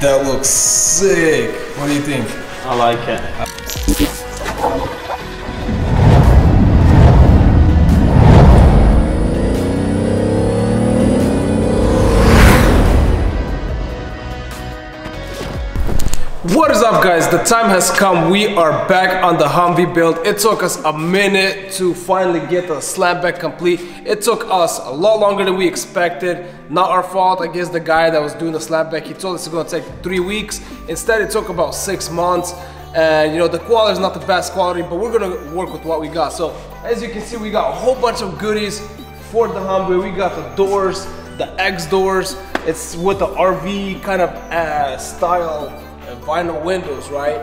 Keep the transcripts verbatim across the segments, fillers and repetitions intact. That looks sick. What do you think? I like it. What is up, guys? The time has come. We are back on the Humvee build. It took us a minute to finally get the slamback complete. It took us a lot longer than we expected. Not our fault. I guess the guy that was doing the slapback, he told us it's gonna take three weeks. Instead, it took about six months. And you know, the quality is not the best quality, but we're gonna work with what we got. So as you can see, we got a whole bunch of goodies for the Humvee. We got the doors, the X doors. It's with the R V kind of uh, style vinyl windows, right?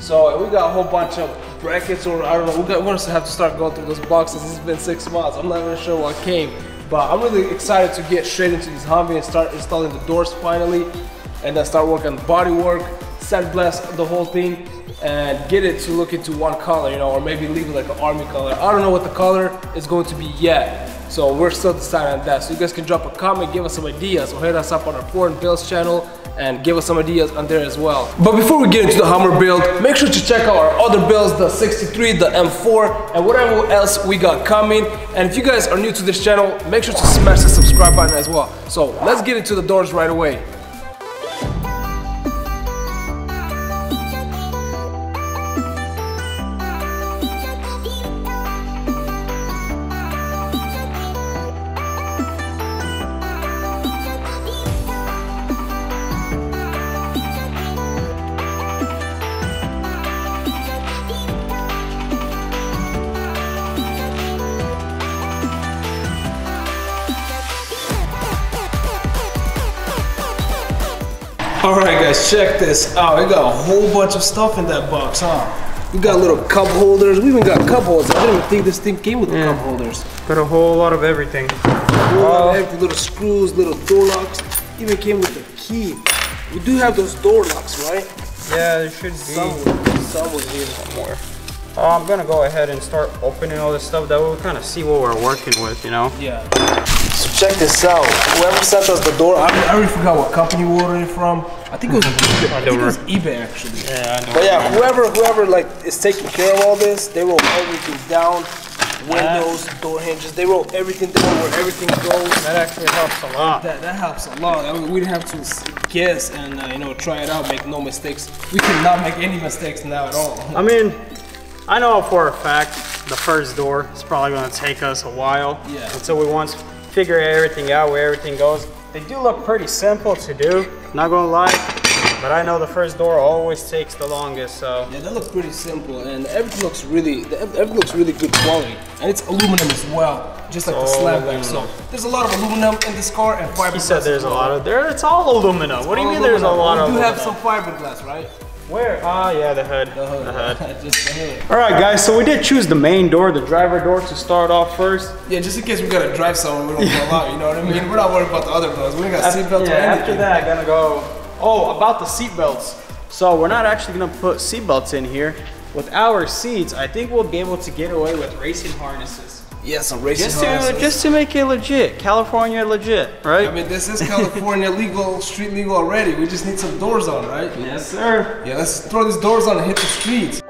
So we got a whole bunch of brackets, or I don't know. We're gonna have to start going through those boxes. It's been six months. I'm not even sure what came. But I'm really excited to get straight into this Humvee and start installing the doors finally, and then start working on the body work, sandblast the whole thing, and get it to look into one color, you know, or maybe leave it like an army color. I don't know what the color is going to be yet, so we're still deciding on that. So you guys can drop a comment, give us some ideas, or hit us up on our Foreign Builds channel and give us some ideas on there as well. But before we get into the Hummer build, make sure to check out our other builds, the sixty-three, the M four, and whatever else we got coming. And if you guys are new to this channel, make sure to smash the subscribe button as well. So let's get into the doors right away. Alright guys, check this out. We got a whole bunch of stuff in that box, huh? We got little cup holders. We even got cup holders. I didn't even think this thing came with the yeah. cup holders. Got a whole lot of everything. A whole lot of everything. Little screws, little door locks. Even came with a key. We do have those door locks, right? Yeah, there should be. Somewhere, somewhere here. Somewhere. Uh, I'm gonna go ahead and start opening all this stuff. That way we'll kind of see what we're working with, you know? Yeah. So check this out. Whoever sent us the door, I, I already forgot what company we ordered it from. I think it was eBay. I, I think it was eBay actually. Yeah, I know. But yeah, whoever whoever like is taking care of all this, they wrote everything down. Windows, yeah. door hinges, they wrote everything down where everything goes. That actually helps a lot. That that helps a lot. I mean, we didn't have to guess and uh, you know, try it out, make no mistakes. We cannot make any mistakes now at all. I mean, I know for a fact the first door is probably gonna take us a while. Yeah. Until we once figure everything out, where everything goes. They do look pretty simple to do, not gonna lie, but I know the first door always takes the longest, so. Yeah, they look pretty simple, and everything looks really, everything looks really good quality. And it's aluminum as well, just like oh, the slabback, so there's a lot of aluminum in this car and fiberglass. He said there's a lot of, there. it's all aluminum. It's what do you mean aluminum. There's a lot of aluminum? We do have some fiberglass, right? Where? Ah, yeah, the hood. The hood. The hood. Just the hood. All right, guys. So we did choose the main door, the driver door, to start off first. Yeah, just in case we gotta drive somewhere, we don't fall out. You know what I mean? We're not worried about the other doors. We ain't got seatbelts. Yeah. Or anything. After that, gonna go. Oh, about the seatbelts. So we're not actually gonna put seatbelts in here. With our seats, I think we'll be able to get away with racing harnesses. Yeah, some racing just to, harnesses. Just to make it legit, California legit, right? I mean, this is California legal, street legal already. We just need some doors on, right? Yes, sir. Yeah, let's throw these doors on and hit the streets.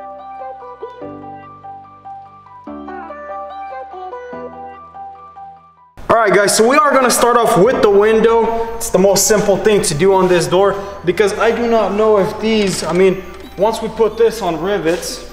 All right, guys, so we are gonna start off with the window. It's the most simple thing to do on this door because I do not know if these, I mean, once we put this on rivets,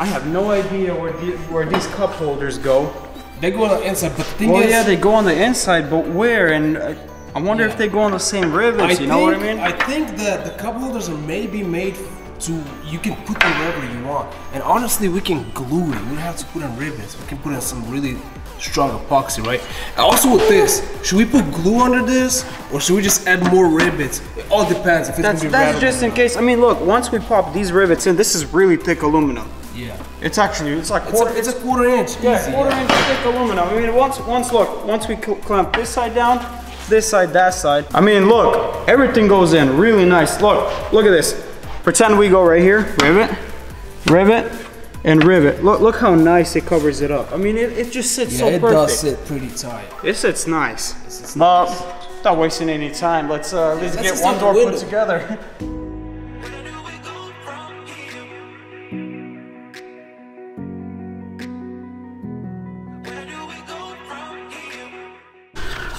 I have no idea where the, where these cup holders go. They go on the inside, but the thing well, is... yeah, they go on the inside, but where? And I, I wonder yeah. if they go on the same rivets, I you think, know what I mean? I think that the cup holders are maybe made to... you can put them wherever you want. And honestly, we can glue it. We don't have to put on rivets. We can put in some really strong epoxy, right? And also with this, should we put glue under this? Or should we just add more rivets? It all depends if it's that's, gonna be That's just in case. I mean, look, once we pop these rivets in, this is really thick aluminum. Yeah. It's actually, it's like quarter, it's a, it's a quarter inch. Yeah, easy, quarter yeah. inch thick aluminum. I mean, once, once look, once we cl clamp this side down, this side, that side. I mean, look, everything goes in really nice. Look, look at this. Pretend we go right here, rivet, rivet, and rivet. Look, look how nice it covers it up. I mean, it, it just sits yeah, so perfect. Yeah, it does sit pretty tight. It sits nice. It sits nice. Uh, Not wasting any time. Let's uh, at least Let's get one door put together.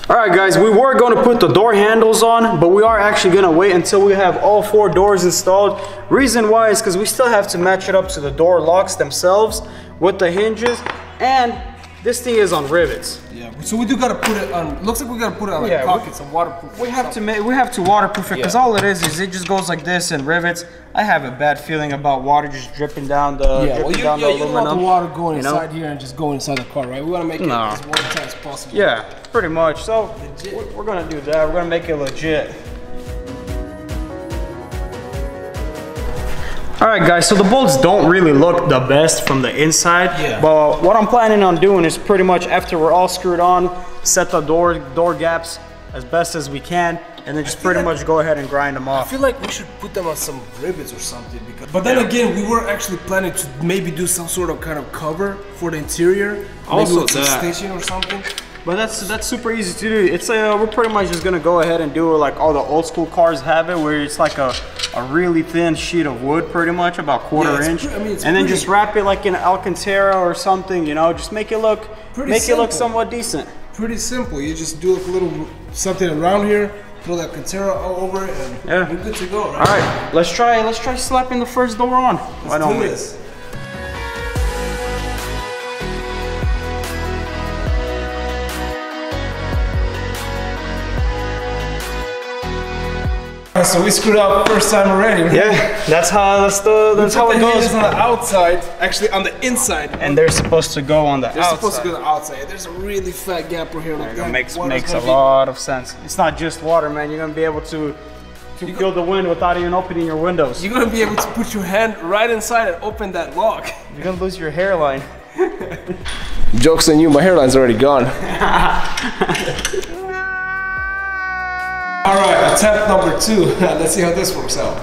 Alright guys, we were going to put the door handles on, but we are actually going to wait until we have all four doors installed. Reason why is because we still have to match it up to the door locks themselves with the hinges, and this thing is on rivets. Yeah, so we do got to put it on, looks like we got to put it on like yeah, pockets and waterproof. We have, to make, we have to waterproof it because yeah. all it is is it just goes like this and rivets. I have a bad feeling about water just dripping down the yeah, dripping well, you, down yeah, the you aluminum. Want the water going you know? inside here and just going inside the car, right? We want to make it no. as watertight as possible. Yeah. Pretty much. So legit. We're gonna do that. We're gonna make it legit. All right, guys. So the bolts don't really look the best from the inside. Yeah. But what I'm planning on doing is pretty much after we're all screwed on, set the door door gaps as best as we can, and then just pretty like, much go ahead and grind them off. I feel like we should put them on some rivets or something. Because, but then yeah. again, we were actually planning to maybe do some sort of kind of cover for the interior, also maybe like a station or something. But that's that's super easy to do. It's uh, we're pretty much just gonna go ahead and do it like all the old school cars have it, where it's like a, a really thin sheet of wood, pretty much about quarter yeah, inch, I mean, and then just wrap it like in Alcantara or something, you know, just make it look make simple. it look somewhat decent. Pretty simple. You just do a little something around here, throw that Alcantara all over it, and yeah. you're good to go. Right? All right, let's try let's try slapping the first door on. Let's Why don't do we? This. So we screwed up first time already. Right? Yeah, that's how that's the that's how it goes. On the outside, actually on the inside, and they're supposed to go on the they're outside. They're supposed to go on the outside. There's a really fat gap right here. Like that makes makes a lot of sense. It's not just water, man. You're gonna be able to to you feel go, the wind without even opening your windows. You're gonna be able to put your hand right inside and open that lock. You're gonna lose your hairline. Joke's on you. My hairline's already gone. All right, attempt number two. Let's see how this works out.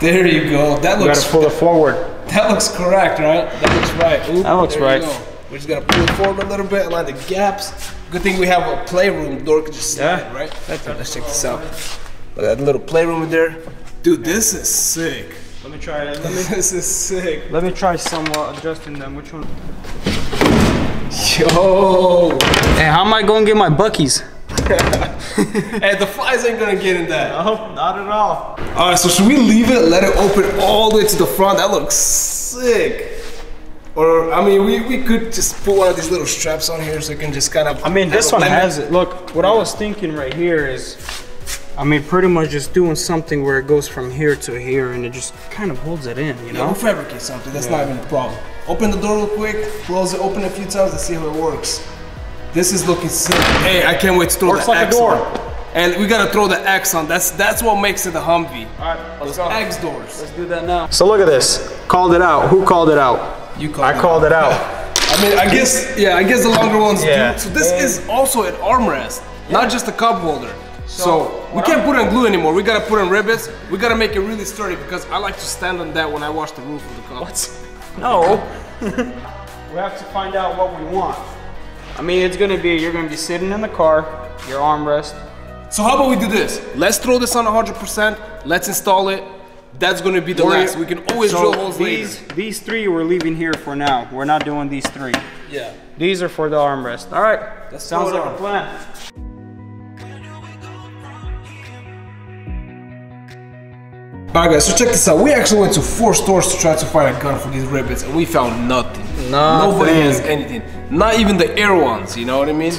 There you go. That looks. You gotta pull it forward. That looks correct, right? That looks right. Ooh, that looks right. Go. We're just gonna pull it forward a little bit, align the gaps. Good thing we have a playroom door could just slide, yeah. right? That's right. Let's check this out. Look at that little playroom in there, dude. This is sick. Let me try it. Let me, this is sick. Let me try somewhat adjusting them. Which one? Yo! Hey, how am I gonna get my Buc-ee's? Hey, the flies ain't gonna get in that. No, not at all. Alright, so should we leave it, let it open all the way to the front? That looks sick. Or, I mean, we, we could just put one of these little straps on here so you can just kind of... I mean, this one has it. Look, what I was thinking right here is... I mean, pretty much just doing something where it goes from here to here and it just kind of holds it in, you know? Yeah, we'll fabricate something, that's yeah. not even a problem. Open the door real quick, close it open a few times and see how it works. This is looking sick. Hey, I can't wait to throw the X on. Works like a door. And we gotta throw the X on, that's that's what makes it a Humvee. Alright, let's go. X doors. Let's do that now. So look at this, called it out. Who called it out? You called it out. I called it out. I mean, I guess, yeah, I guess the longer ones yeah. do. So this yeah. is also an armrest, yeah. not just a cup holder. So, so we can't put on glue anymore. We gotta put on rivets. We gotta make it really sturdy because I like to stand on that when I wash the roof of the car. What? No. We have to find out what we want. I mean, it's gonna be, you're gonna be sitting in the car, your armrest. So how about we do this? Let's throw this on one hundred percent. Let's install it. That's gonna be the we're, last. We can always so drill holes these, later. These three we're leaving here for now. We're not doing these three. Yeah. These are for the armrest. All right. That sounds like a plan. Alright guys, so check this out. We actually went to four stores to try to find a gun for these rivets and we found nothing. Nothing. Nobody has anything. Not even the air ones, you know what I mean?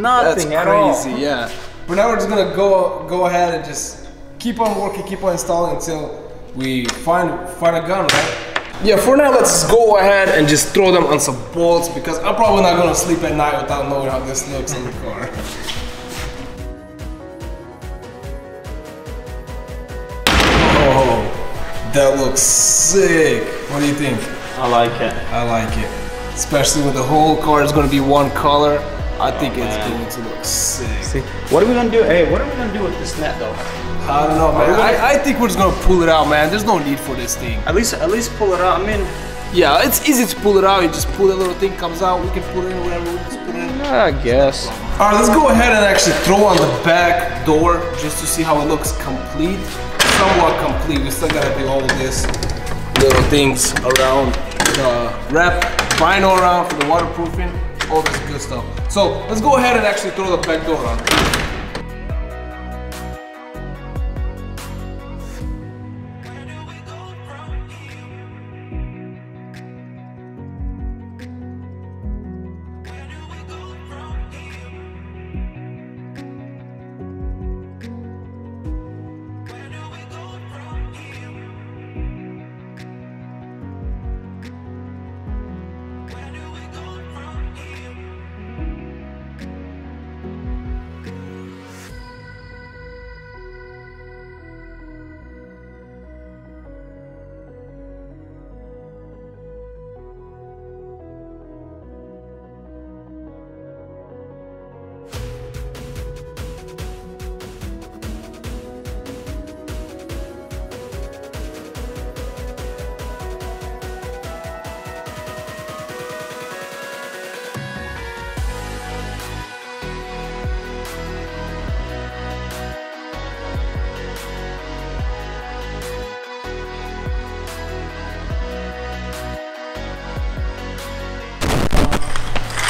Nothing at all. That's crazy, yeah. But now we're just gonna go go ahead and just keep on working, keep on installing until we find find a gun, right? Yeah, for now let's go ahead and just throw them on some bolts because I'm probably not gonna sleep at night without knowing how this looks in the car. That looks sick. What do you think? I like it. I like it. Especially when the whole car is gonna be one color. I think oh, it's going to look sick. See, what are we gonna do? Hey, what are we gonna do with this net though? I don't know, man. I, I think we're just gonna pull it out, man. There's no need for this thing. At least at least pull it out. I mean, yeah, it's easy to pull it out. You just pull the little thing comes out, we can pull it in whatever we just put it. I guess. All right, let's go ahead and actually throw on the back door just to see how it looks complete. Somewhat complete. We still gotta do all of these little things around the wrap, vinyl around for the waterproofing, all this good stuff. So let's go ahead and actually throw the back door on.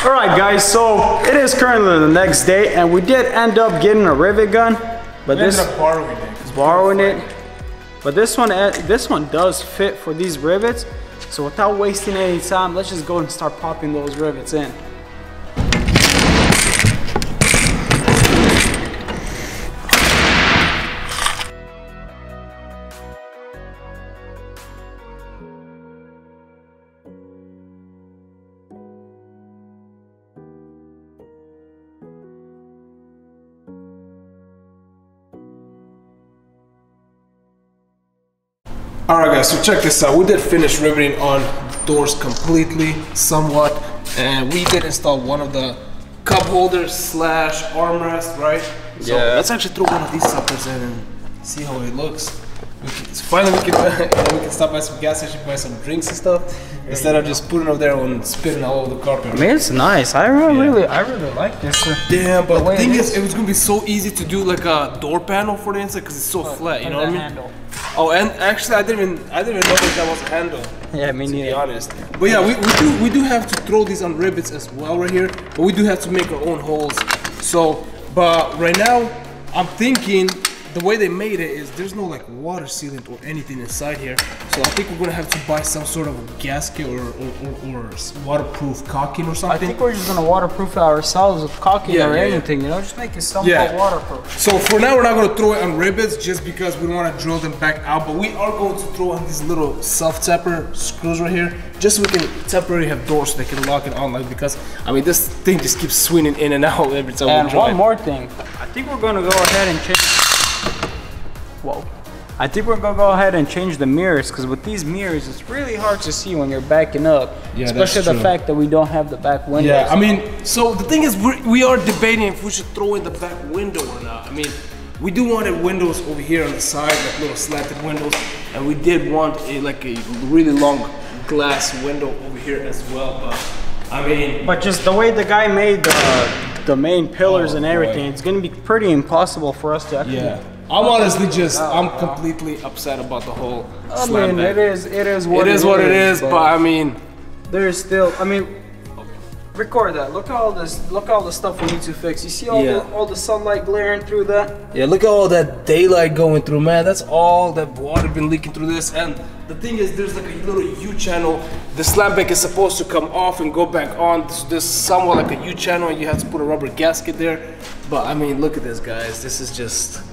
All right guys, so it is currently the next day and we did end up getting a rivet gun, but we this ended up borrowing it. Borrowing it. But this one this one does fit for these rivets. So without wasting any time, let's just go and start popping those rivets in. Alright guys, so check this out. We did finish riveting on doors completely, somewhat, and we did install one of the cup holders slash armrest, right? Yeah. So let's actually throw one of these suckers in and see how it looks. We can, so finally we can, we can stop by some gas station, buy some drinks and stuff, instead of just putting it over there and spitting all over the carpet. I mean, it's nice. I really, yeah. really, I really like this. Damn, but the, the thing is, is, it was gonna be so easy to do like a door panel for the inside because it's so oh, flat, you know what I mean? Handle. Oh, and actually, I didn't even I didn't even notice that was a handle. Yeah, me neither. To be honest. But yeah, we, we do we do have to throw these on rivets as well right here. But we do have to make our own holes. So, but right now, I'm thinking the way they made it is there's no like water sealant or anything inside here. So I think we're gonna have to buy some sort of a gasket or or, or, or waterproof caulking or something. I think we're just gonna waterproof ourselves with caulking yeah, or yeah, anything, yeah. you know, just make it somewhat yeah. waterproof. So for now we're not gonna throw it on rivets just because we don't wanna drill them back out, but we are going to throw on these little self-tapper screws right here, just so we can temporarily have doors so they can lock it on, like, because I mean this thing just keeps swinging in and out every time and we drive. And one more thing, I think we're gonna go ahead and change Whoa. I think we're gonna go ahead and change the mirrors, because with these mirrors it's really hard to see when you're backing up. Yeah, especially the fact that we don't have the back window. Yeah, I mean, so the thing is we're, we are debating if we should throw in the back window or not. I mean, we do wanted windows over here on the side, like little slanted windows, and we did want a, like a really long glass window over here as well, but I mean... But just the way the guy made the, the main pillars oh, and everything, boy. It's gonna be pretty impossible for us to actually... Yeah. I'm honestly just, I'm completely upset about the whole I slam mean, bag. it is, it is what it is. It is what it is, but, but I mean... There's still, I mean... Record that. Look at all this, look at all the stuff we need to fix. You see all, yeah. the, all the sunlight glaring through that? Yeah, look at all that daylight going through, man. That's all that water been leaking through this. And the thing is, there's like a little U-channel. The slam bag is supposed to come off and go back on. This, this is somewhat like a U-channel, and you have to put a rubber gasket there. But I mean, look at this, guys. This is just...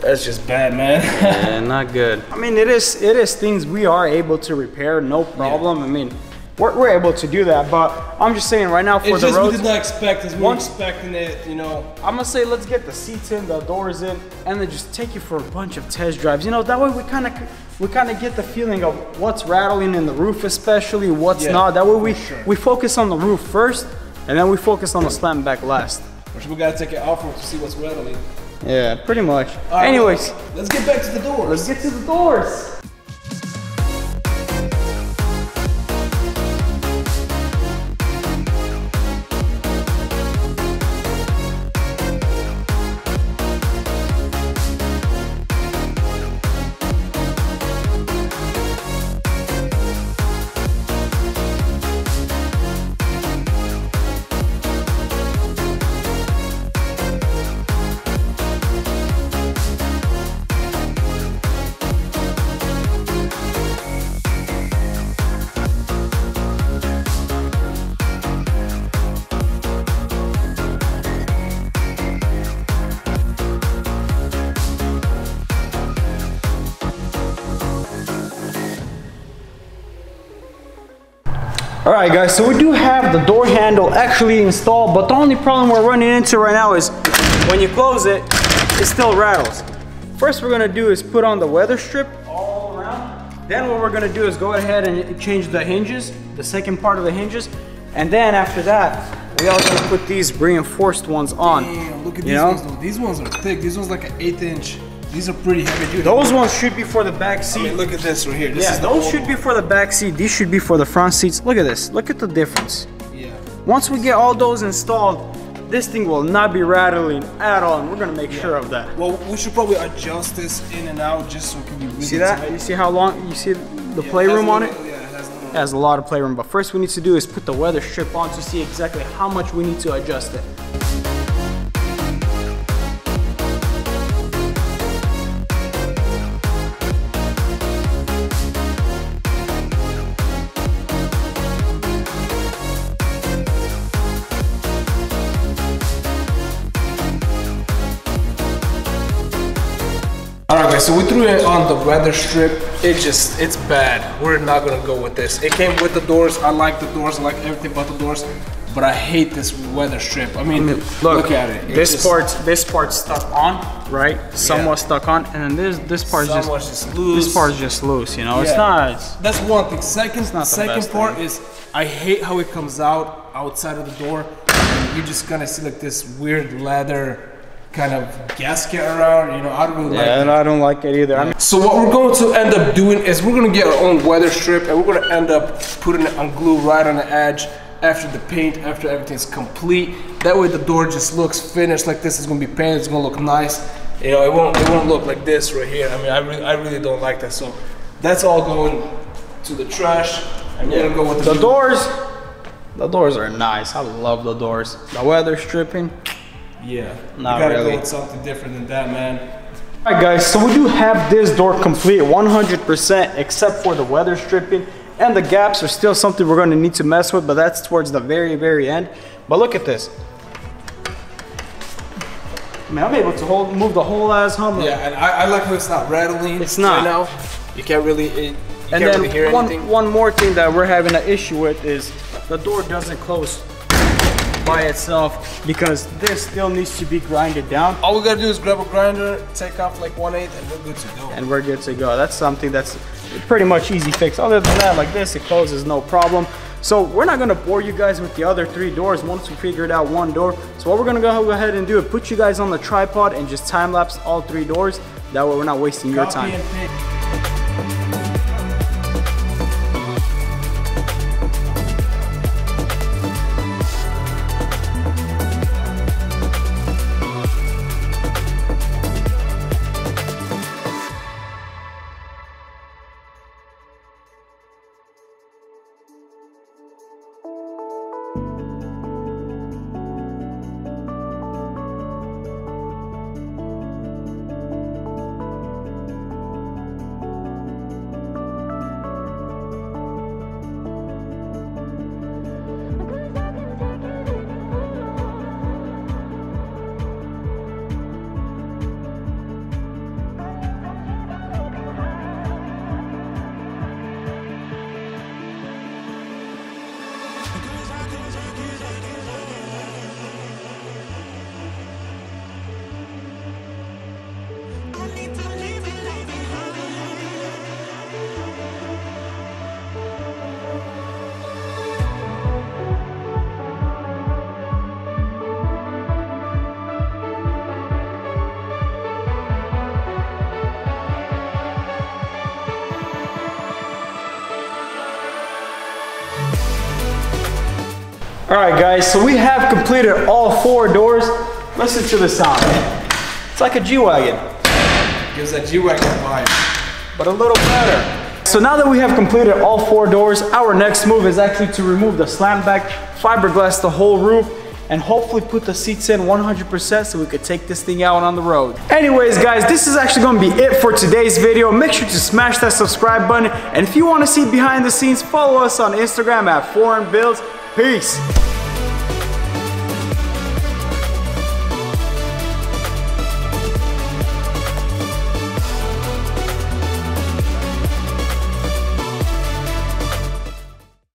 That's just bad, man. Yeah, not good. I mean, it is it is things we are able to repair, no problem. Yeah. I mean, we're, we're able to do that, but I'm just saying right now for it's the roads. We did not expect this. We were expecting it, you know. I'm gonna say let's get the seats in, the doors in, and then just take you for a bunch of test drives. You know, that way we kind of we kind of get the feeling of what's rattling in the roof, especially what's yeah, not. That way we sure. we focus on the roof first, and then we focus on the slam back last. Which we gotta take it off to see what's rattling. Yeah, pretty much. All right, anyways, let's get back to the doors. Let's get to the doors. Alright guys, so we do have the door handle actually installed, but the only problem we're running into right now is when you close it, it still rattles. First we're gonna do is put on the weather strip all around. Then what we're gonna do is go ahead and change the hinges, the second part of the hinges. And then after that, we are gonna put these reinforced ones on. Damn, look at these ones though. These ones are thick. These ones like an eighth inch. These are pretty heavy, dude. Those ones should be for the back seat. I mean, look at this right here. This yeah, is those should one. be for the back seat. These should be for the front seats. Look at this. Look at the difference. Yeah. Once we get all those installed, this thing will not be rattling at all, and we're gonna make yeah. sure of that. Well, we should probably adjust this in and out just so it can be really See that? Tight. You see how long? You see the yeah, playroom on it? Little, yeah, it has, little, it has a lot of playroom. But first, we need to do is put the weather strip on to see exactly how much we need to adjust it. Alright guys, so we threw it on the weather strip. It just, it's bad. We're not gonna go with this. It came with the doors. I like the doors, I like everything about the doors, but I hate this weather strip. I mean, I mean look, look at it. it this just, part's this part's stuck on, right? Somewhat yeah. stuck on, and then this this part's just, just loose. This part's just loose, you know. Yeah. It's not. It's, That's one thing. Second, it's not second the best part thing. is I hate how it comes out outside of the door. And you're just gonna see like this weird leather kind of gasket around, you know. I don't really yeah, like it. And I don't like it either. Yeah. So what we're going to end up doing is we're going to get our own weather strip, and we're going to end up putting it on glue right on the edge after the paint, after everything's complete. That way the door just looks finished like this. It's going to be painted. It's going to look nice. You know, it won't, it won't look like this right here. I mean, I really, I really don't like that. So that's all going to the trash. I'm yeah. going to go with the, the doors. The doors are nice. I love the doors. The weather stripping. Yeah, not you gotta really. go with something different than that, man. Alright guys, so we do have this door complete one hundred percent except for the weather stripping, and the gaps are still something we're gonna need to mess with, but that's towards the very, very end. But look at this. Man, I'm able to hold, move the whole ass Humvee. Yeah, and I, I like how it's not rattling. It's not. Right now. You can't really, it, you and can't then really hear one, anything. One more thing that we're having an issue with is the door doesn't close by itself because this still needs to be grinded down. All we gotta do is grab a grinder, take off like one eighth, and we're good to go. And we're good to go. That's something that's pretty much easy fix. Other than that, like this, it closes no problem. So we're not gonna bore you guys with the other three doors once we figured out one door. So what we're gonna go ahead and do is put you guys on the tripod and just time lapse all three doors. That way we're not wasting your time. Alright guys, so we have completed all four doors. Listen to the sound. It's like a G-Wagon. Gives that G-Wagon vibe. But a little better. So now that we have completed all four doors, our next move is actually to remove the slant back, fiberglass the whole roof, and hopefully put the seats in one hundred percent so we could take this thing out on the road. Anyways guys, this is actually gonna be it for today's video. Make sure to smash that subscribe button, and if you wanna see behind the scenes, follow us on Instagram at Foreign Builds. Peace.